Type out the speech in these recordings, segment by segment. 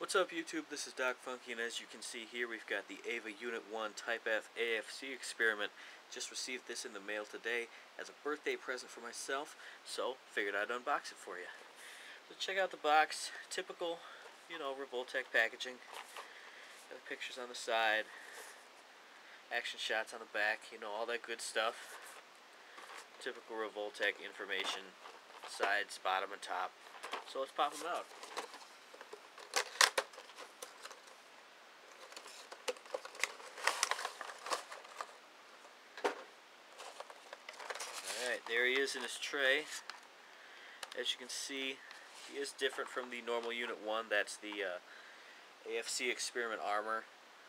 What's up YouTube, this is Doc Funky, and as you can see here we've got the Eva Unit 1 Type F AFC experiment. Just received this in the mail today as a birthday present for myself, so figured I'd unbox it for you. So check out the box, typical, you know, Revoltech packaging. Got the pictures on the side, action shots on the back, you know, all that good stuff. Typical Revoltech information, sides, bottom, and top. So let's pop them out. Alright, there he is in his tray. As you can see, he is different from the normal Unit 1. That's the AFC experiment armor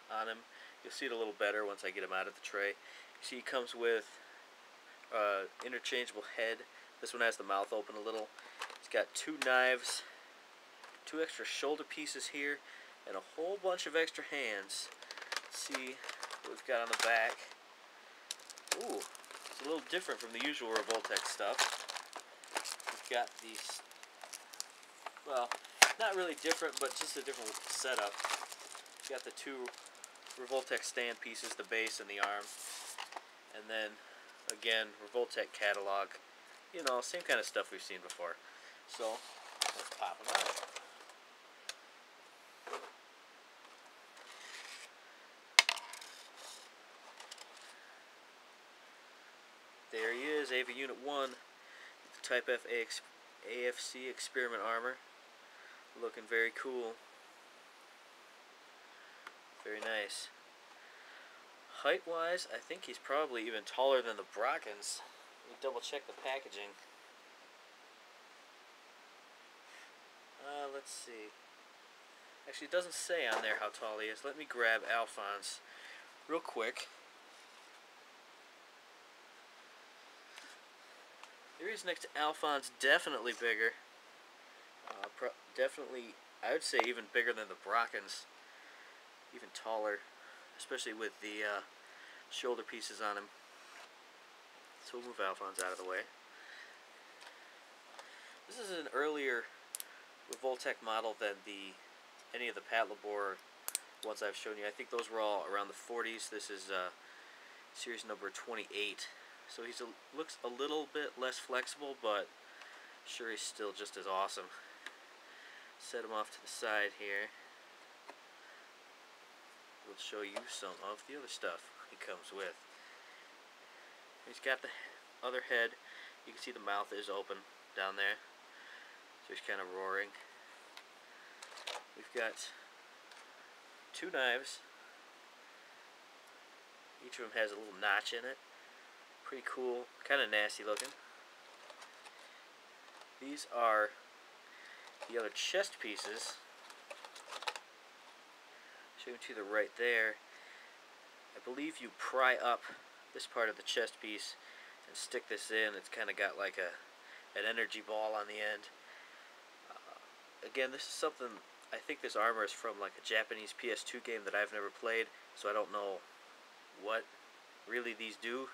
on him. You'll see it a little better once I get him out of the tray. You see he comes with interchangeable head. This one has the mouth open a little. It's got two knives, two extra shoulder pieces here, and a whole bunch of extra hands. Let's see what we've got on the back. Ooh, it's a little different from the usual Revoltech stuff. We've got these, well, not really different, but just a different setup. We've got the two Revoltech stand pieces, the base and the arm, and then again, Revoltech catalog, you know, same kind of stuff we've seen before. So, let's pop them out. There he is, Eva Unit 1, with the Type F AFC experiment armor. Looking very cool. Very nice. Height-wise, I think he's probably even taller than the Brockens. Let me double-check the packaging. Let's see. Actually, it doesn't say on there how tall he is. Let me grab Alphonse real quick. There he is next to Alphonse, definitely bigger. Definitely, I would say, even bigger than the Brockens. Even taller, especially with the shoulder pieces on him. So we'll move Alphonse out of the way. This is an earlier Revoltech model than any of the Patlabor ones I've shown you. I think those were all around the 40s. This is series number 28. So he looks a little bit less flexible, but sure he's still just as awesome. Set him off to the side here. We'll show you some of the other stuff he comes with. He's got the other head. You can see the mouth is open down there, so he's kind of roaring. We've got two knives. Each of them has a little notch in it. Pretty cool, kind of nasty looking. These are the other chest pieces. Show you to the right there. I believe you pry up this part of the chest piece and stick this in. It's kind of got like an energy ball on the end. Again, this is something, I think this armor is from like a Japanese PS2 game that I've never played, so I don't know what really these do,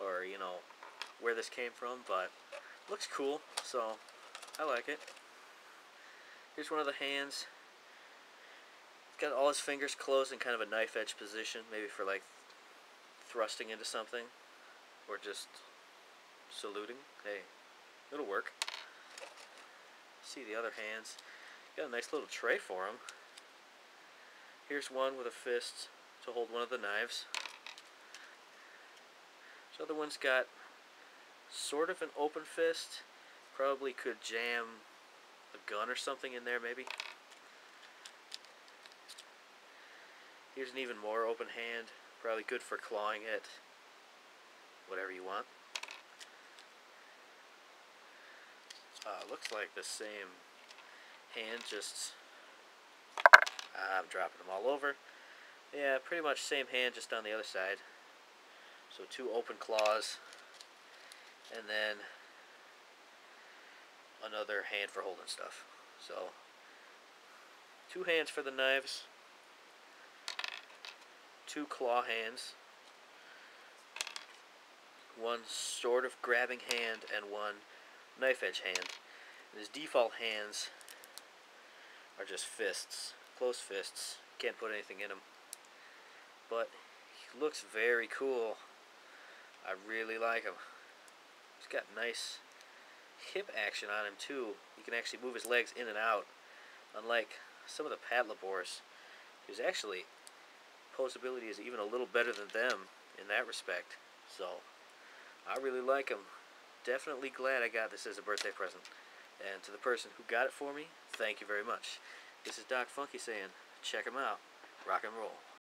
or you know, where this came from, but looks cool, so I like it. Here's one of the hands. Got all his fingers closed in kind of a knife edge position, maybe for like thrusting into something or just saluting. Hey, it'll work. See the other hands. Got a nice little tray for him. Here's one with a fist to hold one of the knives. This other one's got sort of an open fist. Probably could jam a gun or something in there maybe. Here's an even more open hand, probably good for clawing at whatever you want. Looks like the same hand, just I'm dropping them all over. Yeah, pretty much same hand, just on the other side. So two open claws, and then another hand for holding stuff. So two hands for the knives. Two claw hands, one sort of grabbing hand, and one knife edge hand. And his default hands are just fists, closed fists. Can't put anything in them. But he looks very cool. I really like him. He's got nice hip action on him too. You can actually move his legs in and out, unlike some of the Patlabors, who's actually posability is even a little better than them in that respect. So I really like him. Definitely glad I got this as a birthday present. And to the person who got it for me, thank you very much. This is Doc Funky saying, check him out. Rock and roll.